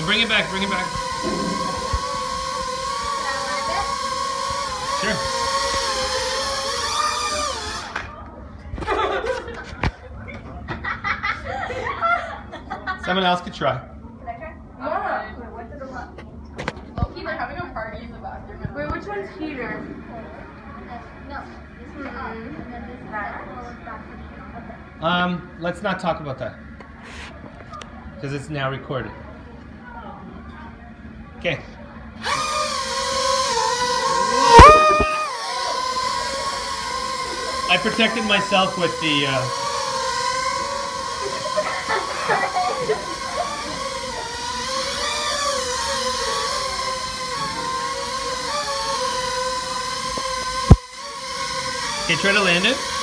No, bring it back, bring it back. Sure. Someone else could try. Can I try? Yeah. Wait, what did it look? Loki, they're having a party in the bathroom. Wait, which one's Peter? No. This one's up. And then this is back. Let's not talk about that. Because it's now recorded. Okay. I protected myself with the Okay, try to land it.